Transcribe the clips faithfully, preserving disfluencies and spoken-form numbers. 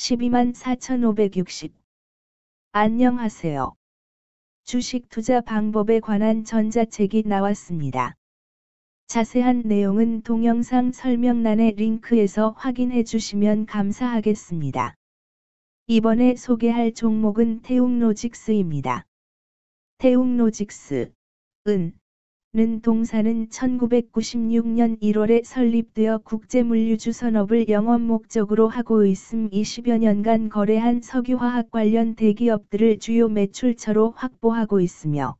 십이만 사천오백육십. 안녕하세요. 주식 투자 방법에 관한 전자책이 나왔습니다. 자세한 내용은 동영상 설명란의 링크에서 확인해 주시면 감사하겠습니다. 이번에 소개할 종목은 태웅 로직스입니다. 태웅 로직스, 은, 는 동사는 천구백구십육년 일월에 설립되어 국제물류주 산업을 영업 목적으로 하고 있음. 이십여 년간 거래한 석유화학 관련 대기업들을 주요 매출처로 확보하고 있으며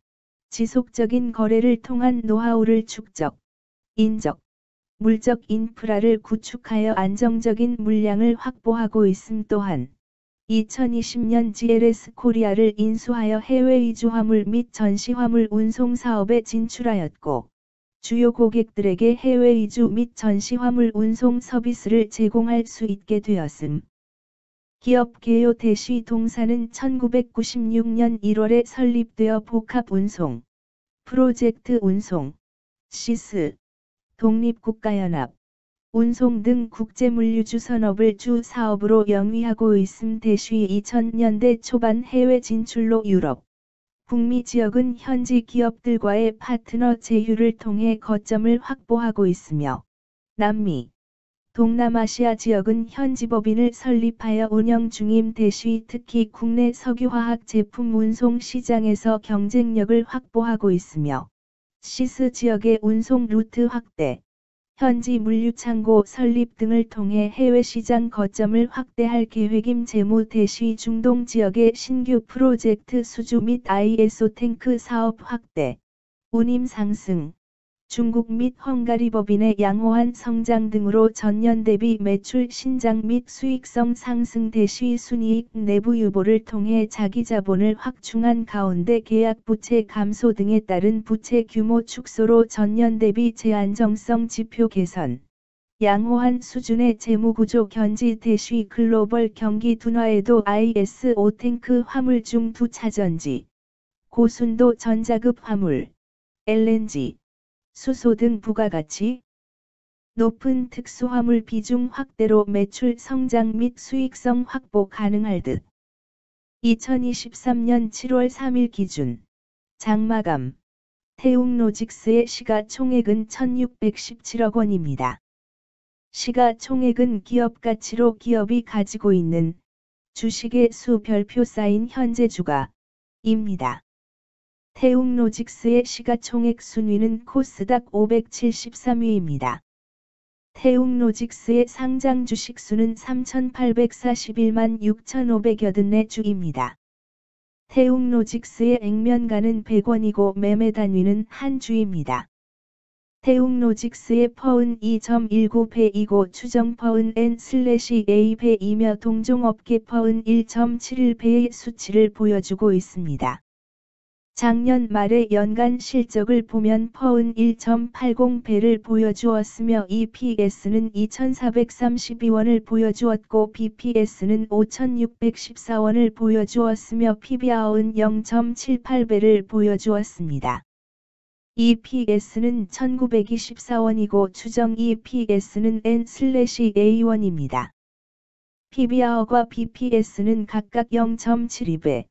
지속적인 거래를 통한 노하우를 축적, 인적, 물적 인프라를 구축하여 안정적인 물량을 확보하고 있음. 또한 이천이십년 지엘에스 코리아를 인수하여 해외 위주 화물 및 전시 화물 운송 사업에 진출하였고, 주요 고객들에게 해외 위주 및 전시 화물 운송 서비스를 제공할 수 있게 되었음. 기업 개요 대시 동사는 천구백구십육년 일월에 설립되어 복합 운송, 프로젝트 운송, 시스, 독립국가연합, 운송 등 국제물류주 산업을 주 사업으로 영위하고 있음. 대시 이천년대 초반 해외 진출로 유럽, 북미 지역은 현지 기업들과의 파트너 제휴를 통해 거점을 확보하고 있으며 남미, 동남아시아 지역은 현지 법인을 설립하여 운영 중임. 대시 특히 국내 석유화학 제품 운송 시장에서 경쟁력을 확보하고 있으며 시스 지역의 운송 루트 확대, 현지 물류창고 설립 등을 통해 해외 시장 거점을 확대할 계획임. 재무 대시 중동 지역의 신규 프로젝트 수주 및 아이에스오 탱크 사업 확대, 운임 상승, 중국 및 헝가리 법인의 양호한 성장 등으로 전년 대비 매출 신장 및 수익성 상승. 대시 순이익 내부 유보를 통해 자기 자본을 확충한 가운데 계약 부채 감소 등에 따른 부채 규모 축소로 전년 대비 재안정성 지표 개선, 양호한 수준의 재무구조 견지. 대시 글로벌 경기 둔화에도 아이에스오 탱크 화물 중 두 차전지, 고순도 전자급 화물, 엘엔지, 수소 등 부가가치 높은 특수화물 비중 확대로 매출 성장 및 수익성 확보 가능할 듯. 이천이십삼년 칠월 삼일 기준 장마감 태웅 로직스의 시가총액은 천육백십칠억 원입니다. 시가총액은 기업가치로 기업이 가지고 있는 주식의 수 별표 쌓인 현재 주가입니다. 태웅 로직스의 시가총액 순위는 코스닥 오백칠십삼위입니다. 태웅 로직스의 상장 주식 수는 삼천팔백사십일만 육천오백팔십사주입니다. 태웅 로직스의 액면가는 백 원이고 매매 단위는 한 주입니다. 태웅 로직스의 퍼은 이 점 일구 배이고 추정 퍼은 엔 에이 배이며 동종업계 퍼은 일 점 칠일 배의 수치를 보여주고 있습니다. 작년 말의 연간 실적을 보면 퍼은 일 점 팔공 배를 보여주었으며 이피에스는 이천사백삼십이 원을 보여주었고 비피에스는 오천육백십사 원을 보여주었으며 피비알은 영 점 칠팔 배를 보여주었습니다. 이피에스는 천구백이십사 원이고 추정 이피에스는 엔 에이 원입니다. 피비알과 비피에스는 각각 영 점 칠이 배.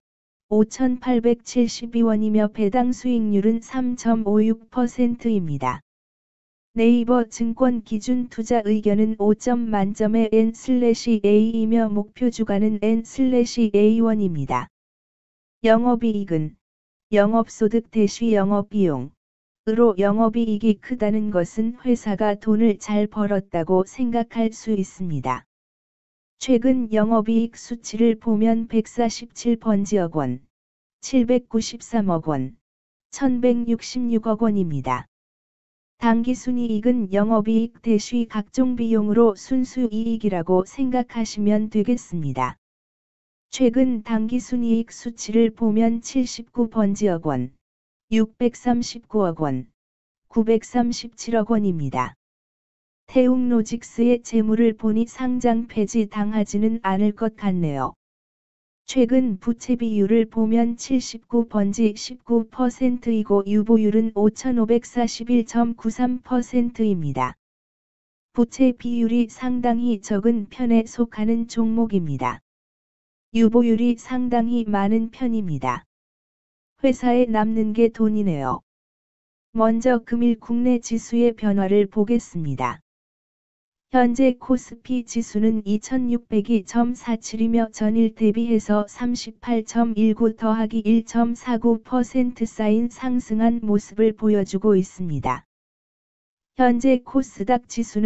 오천팔백칠십이 원이며 배당 수익률은 삼 점 오육 퍼센트입니다. 네이버 증권 기준 투자 의견은 오 점 만점의 엔 에이이며 목표 주가는 엔 에이 원입니다. 영업이익은 영업소득 대시 영업비용으로 영업이익이 크다는 것은 회사가 돈을 잘 벌었다고 생각할 수 있습니다. 최근 영업이익 수치를 보면 백사십칠 번지억 원, 칠백구십삼억 원, 천백육십육억 원입니다. 당기순이익은 영업이익 대시 각종 비용으로 순수이익이라고 생각하시면 되겠습니다. 최근 당기순이익 수치를 보면 칠십구 번지억 원, 육백삼십구억 원, 구백삼십칠억 원입니다. 태웅 로직스의 재물을 보니 상장 폐지 당하지는 않을 것 같네요. 최근 부채 비율을 보면 칠십구 번지 십구 퍼센트이고 유보율은 오천오백사십일 점 구삼 퍼센트입니다. 부채 비율이 상당히 적은 편에 속하는 종목입니다. 유보율이 상당히 많은 편입니다. 회사에 남는 게 돈이네요. 먼저 금일 국내 지수의 변화를 보겠습니다. 현재 코스피 지수는 이천육백이 점 사칠이며 전일 대비해서 삼십팔 점 일구 더하기 일 점 사구 퍼센트 쌓인 상승한 모습을 보여주고 있습니다. 현재 코스닥 지수는